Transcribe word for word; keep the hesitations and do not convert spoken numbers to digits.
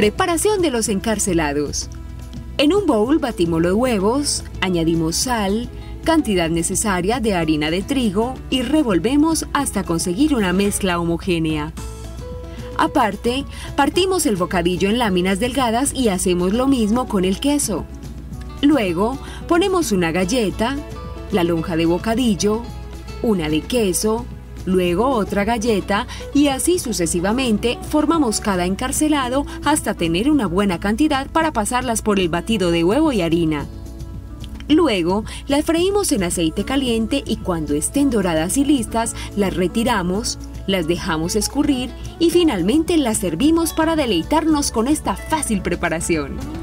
Preparación de los encarcelados. En un bowl batimos los huevos, añadimos sal, cantidad necesaria de harina de trigo y revolvemos hasta conseguir una mezcla homogénea. Aparte, partimos el bocadillo en láminas delgadas y hacemos lo mismo con el queso. Luego, ponemos una galleta, la lonja de bocadillo, una de queso, luego otra galleta y así sucesivamente formamos cada encarcelado hasta tener una buena cantidad para pasarlas por el batido de huevo y harina. Luego las freímos en aceite caliente y cuando estén doradas y listas las retiramos, las dejamos escurrir y finalmente las servimos para deleitarnos con esta fácil preparación.